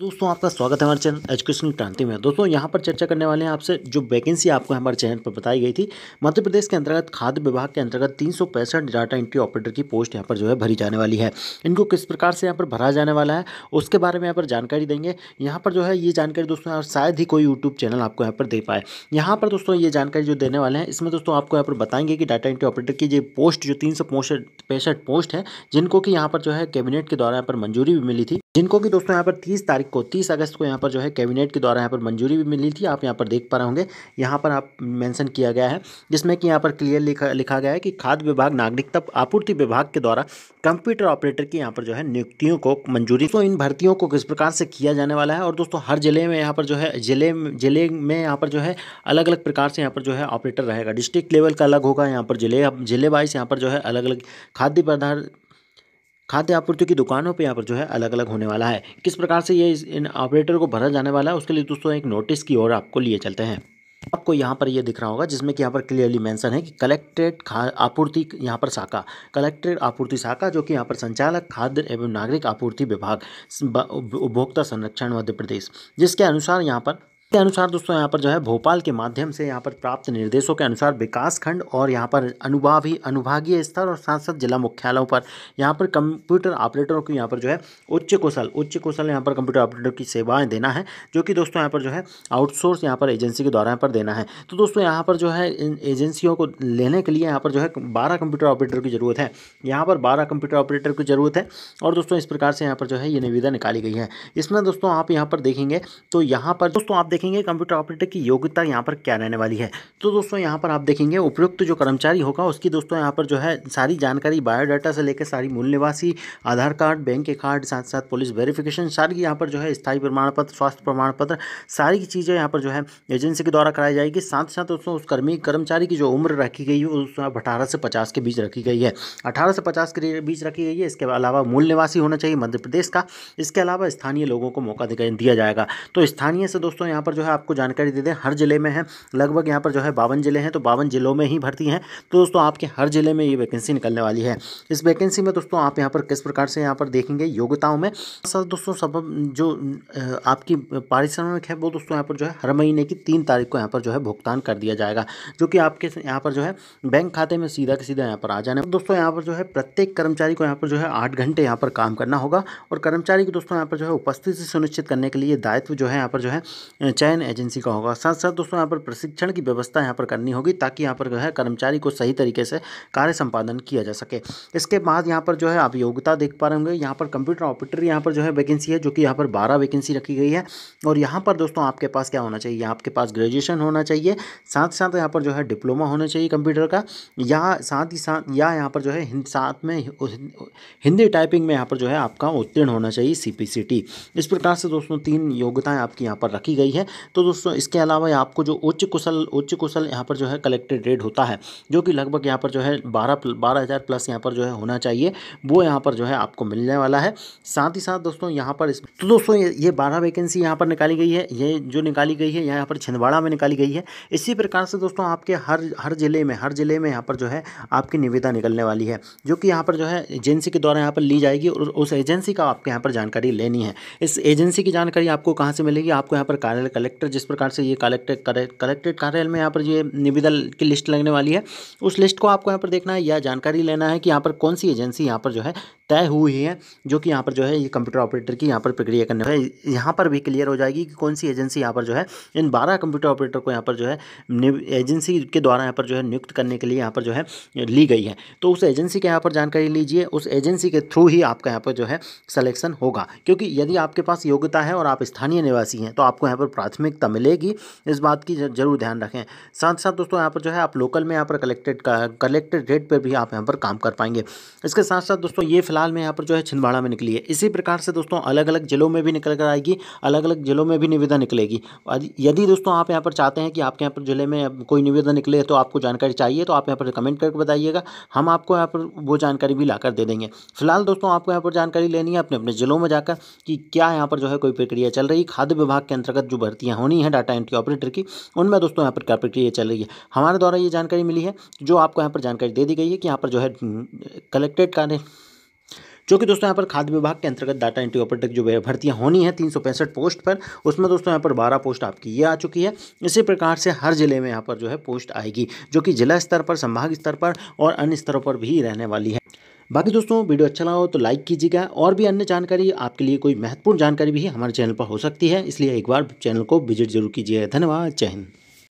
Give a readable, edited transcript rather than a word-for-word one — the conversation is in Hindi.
दोस्तों आपका स्वागत है हमारे चैनल एजुकेशन क्रांति में। दोस्तों यहां पर चर्चा करने वाले हैं आपसे जो वैकेंसी आपको हमारे चैनल पर बताई गई थी। मध्य प्रदेश के अंतर्गत खाद्य विभाग के अंतर्गत 365 डाटा एंट्री ऑपरेटर की पोस्ट यहां पर जो है भरी जाने वाली है। इनको किस प्रकार से यहां पर भरा जाने वाला है उसके बारे में यहाँ पर जानकारी देंगे। यहाँ पर जो है ये जानकारी दोस्तों शायद ही कोई यूट्यूब चैनल आपको यहाँ पर दे पाए। यहाँ पर दोस्तों ये जानकारी जो देने वाले हैं इसमें दोस्तों आपको यहाँ पर बताएंगे कि डाटा एंट्री ऑपरेटर की जो पोस्ट जो 365 पोस्ट है जिनको कि यहाँ पर जो है कैबिनेट के द्वारा यहाँ पर मंजूरी भी मिली थी, जिनको कि दोस्तों यहाँ पर 30 अगस्त को यहाँ पर जो है कैबिनेट के द्वारा यहाँ पर मंजूरी भी मिली थी। आप यहाँ पर देख पा रहे होंगे, यहाँ पर आप मेंशन किया गया है जिसमें कि यहाँ पर क्लियर लिखा गया है कि खाद्य विभाग नागरिकता आपूर्ति विभाग के द्वारा कंप्यूटर ऑपरेटर की यहाँ पर जो है नियुक्तियों को मंजूरी। तो इन भर्तियों को किस प्रकार से किया जाने वाला है और दोस्तों हर जिले में यहाँ पर जो है जिले में यहाँ पर जो है अलग अलग प्रकार से यहाँ पर जो है ऑपरेटर रहेगा। डिस्ट्रिक्ट लेवल का अलग होगा, यहाँ पर जिले वाइज यहाँ पर जो है अलग अलग खाद्य आपूर्ति की दुकानों पे यहाँ पर जो है अलग अलग होने वाला है। किस प्रकार से ये इन ऑपरेटर को भरा जाने वाला है उसके लिए दोस्तों एक नोटिस की ओर आपको लिए चलते हैं। आपको यहाँ पर ये दिख रहा होगा जिसमें कि यहाँ पर क्लियरली मेंशन है कि कलेक्ट्रेट आपूर्ति यहाँ पर शाखा, कलेक्ट्रेट आपूर्ति शाखा जो कि यहाँ पर संचालक खाद्य एवं नागरिक आपूर्ति विभाग उपभोक्ता संरक्षण मध्य प्रदेश, जिसके अनुसार यहाँ पर जो है भोपाल के माध्यम से यहाँ पर प्राप्त निर्देशों के अनुसार विकासखंड और यहाँ पर अनुभागीय स्तर और सांसद जिला मुख्यालयों पर यहाँ पर कंप्यूटर ऑपरेटरों की यहाँ पर जो है उच्च कौशल यहाँ पर कंप्यूटर ऑपरेटर की सेवाएं देना है, जो कि दोस्तों यहाँ पर जो है आउटसोर्स यहाँ पर एजेंसी के द्वारा यहाँ पर देना है। तो दोस्तों यहाँ पर जो है इन एजेंसियों को लेने के लिए यहाँ पर जो है 12 कंप्यूटर ऑपरेटर की ज़रूरत है, यहाँ पर 12 कंप्यूटर ऑपरेटर की ज़रूरत है। और दोस्तों इस प्रकार से यहाँ पर जो है ये निविदा निकाली गई है। इसमें दोस्तों आप यहाँ पर देखेंगे तो यहाँ पर दोस्तों आप देखेंगे कंप्यूटर ऑपरेटर की योग्यता यहाँ पर क्या रहने वाली है। तो दोस्तों यहाँ पर आप देखेंगे उपयुक्त जो कर्मचारी होगा उसकी दोस्तों यहाँ पर जो है सारी जानकारी बायोडाटा से लेकर सारी मूल निवासी, आधार कार्ड, बैंक के कार्ड, साथ साथ पुलिस वेरिफिकेशन, सारी यहाँ पर जो है स्थायी प्रमाण पत्र, स्वास्थ्य प्रमाण पत्र, सारी चीज़ें यहाँ पर जो है एजेंसी के द्वारा कराई जाएगी। साथ साथ दोस्तों उस कर्मचारी की जो उम्र रखी गई है वो 18 से 50 के बीच रखी गई है, 18 से 50 के बीच रखी गई है। इसके अलावा मूल निवासी होना चाहिए मध्य प्रदेश का। इसके अलावा स्थानीय लोगों को मौका दिया जाएगा। तो स्थानीय से दोस्तों यहाँ पर जो है आपको जानकारी दे दें, हर जिले में है, लगभग यहाँ पर जो है 52 जिले हैं, तो 52 जिलों में ही भर्ती हैं। तो दोस्तों आपके हर जिले में ये वैकेंसी निकलने वाली है। इस वैकेंसी में दोस्तों आप यहाँ पर किस प्रकार से यहाँ पर देखेंगे योग्यताओं में साथ दोस्तों सब जो आपकी पारिश्रमिक है वो दोस्तों यहाँ पर जो है हर महीने की 3 तारीख को यहाँ पर जो है भुगतान कर दिया जाएगा, जो कि आपके यहाँ पर जो है बैंक खाते में सीधा के सीधा यहाँ पर आ जाने। दोस्तों यहाँ पर जो है प्रत्येक कर्मचारी को यहाँ पर जो है 8 घंटे यहाँ पर काम करना होगा और कर्मचारी को दोस्तों यहाँ पर जो है उपस्थिति सुनिश्चित करने के लिए दायित्व जो है यहाँ पर जो है चयन एजेंसी का होगा। साथ साथ दोस्तों यहाँ पर प्रशिक्षण की व्यवस्था यहाँ पर करनी होगी ताकि यहाँ पर जो है कर्मचारी को सही तरीके से कार्य संपादन किया जा सके। इसके बाद यहाँ पर जो है आप योग्यता देख पा रहे होंगे, यहाँ पर कंप्यूटर ऑपरेटर यहाँ पर जो है वैकेंसी है जो कि यहाँ पर 12 वैकेंसी रखी गई है। और यहाँ पर दोस्तों आपके पास क्या होना चाहिए, आपके पास ग्रेजुएशन होना चाहिए, साथ साथ यहाँ पर जो है डिप्लोमा होना चाहिए कंप्यूटर का, या साथ ही साथ या यहाँ पर जो है साथ में हिंदी टाइपिंग में यहाँ पर जो है आपका उत्तीर्ण होना चाहिए सीपीसीटी। इस प्रकार से दोस्तों 3 योग्यताएँ आपकी यहाँ पर रखी गई है। तो दोस्तों इसके अलावा आपको जो उच्च कुशल यहाँ पर जो है कलेक्टेड रेट होता है जो कि लगभग यहाँ पर जो है 12,000 प्लस यहाँ पर जो है होना चाहिए, वो यहाँ पर जो है आपको मिलने वाला है। साथ ही साथ दोस्तों यहाँ पर तो दोस्तों ये 12 वैकेंसी यहाँ पर निकाली गई है, ये जो निकाली गई है यहाँ पर छिंदवाड़ा में निकाली गई है। इसी प्रकार से दोस्तों आपके हर जिले में यहाँ पर जो है आपकी निविदा निकलने वाली है, जो कि यहाँ पर जो है एजेंसी के द्वारा यहाँ पर ली जाएगी और उस एजेंसी का आपके यहाँ पर जानकारी लेनी है। इस एजेंसी की जानकारी आपको कहाँ से मिलेगी, आपको यहाँ पर कार्यालय कलेक्टर, जिस प्रकार से ये कलेक्ट्रेट कार्यालय में यहाँ पर ये निविदा की लिस्ट लगने वाली है, उस लिस्ट को आपको यहाँ पर देखना है या जानकारी लेना है कि यहाँ पर कौन सी एजेंसी यहाँ पर जो है तय हुई है जो कि यहाँ पर जो है ये कंप्यूटर ऑपरेटर की यहाँ पर प्रक्रिया करने है। यहाँ पर भी क्लियर हो जाएगी कि कौन सी एजेंसी यहाँ पर जो है इन 12 कंप्यूटर ऑपरेटर को यहाँ पर जो है एजेंसी के द्वारा यहाँ पर जो है नियुक्त करने के लिए यहाँ पर जो है ली गई है। तो उस एजेंसी के यहाँ पर जानकारी लीजिए, उस एजेंसी के थ्रू ही आपका यहाँ पर जो है सलेक्शन होगा, क्योंकि यदि आपके पास योग्यता है और आप स्थानीय निवासी हैं तो आपको यहाँ पर प्राथमिकता मिलेगी। इस बात की जरूर ध्यान रखें। साथ साथ दोस्तों यहाँ पर जो है आप लोकल में यहाँ पर कलेक्टेड रेट पर भी आप यहाँ पर काम कर पाएंगे। इसके साथ साथ दोस्तों ये फिलहाल में यहाँ पर जो है छिंदवाड़ा में निकली है। इसी प्रकार से दोस्तों अलग अलग जिलों में भी निकल कर आएगी, अलग अलग जिलों में भी निविदा निकलेगी। यदि दोस्तों आप यहाँ पर चाहते हैं कि आपके यहाँ पर जिले में कोई निविदा निकले तो आपको जानकारी चाहिए तो आप यहाँ पर कमेंट करके बताइएगा, हम आपको यहाँ पर वो जानकारी भी लाकर दे देंगे। फिलहाल दोस्तों आपको यहाँ पर जानकारी लेनी है अपने अपने जिलों में जाकर कि क्या यहाँ पर जो है कोई प्रक्रिया चल रही। खाद्य विभाग के अंतर्गत जो भर्तियाँ होनी है डाटा एंट्री ऑपरेटर की, उनमें दोस्तों यहाँ पर क्या प्रक्रिया चल रही है। हमारे द्वारा ये जानकारी मिली है, जो आपको यहाँ पर जानकारी दे दी गई है कि यहाँ पर जो है कलेक्टेड कार्य जो कि दोस्तों यहाँ पर खाद्य विभाग के अंतर्गत डाटा एंट्री ऑपरेटर जो भर्तियाँ होनी है 365 पोस्ट पर, उसमें दोस्तों यहाँ पर 12 पोस्ट आपकी ये आ चुकी है। इसी प्रकार से हर जिले में यहाँ पर जो है पोस्ट आएगी, जो कि जिला स्तर पर, संभाग स्तर पर और अन्य स्तरों पर भी रहने वाली है। बाकी दोस्तों वीडियो अच्छा लगा हो तो लाइक कीजिएगा, और भी अन्य जानकारी आपके लिए कोई महत्वपूर्ण जानकारी भी हमारे चैनल पर हो सकती है, इसलिए एक बार चैनल को विजिट जरूर कीजिए। धन्यवाद, जय हिंद।